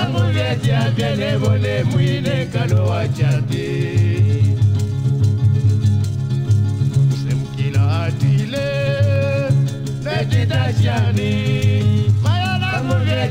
La mulher de abelha vole muine canoa Chate. Sem que la atile, medita Chani. La mulher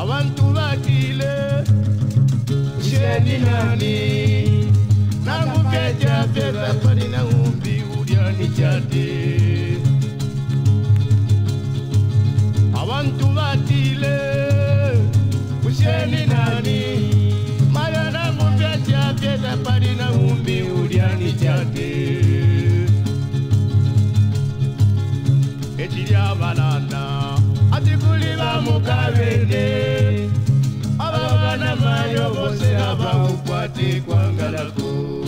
Abantu batile, sheni nani. Namukeja pera pani na umbi uriani Chate. Abantu batile, usheni nani. Mara namukeja pera pani na umbi uriani Chate. Ejiria balana, atikuli ba mukavende. Abana mayo bose abakukwati kwangalako.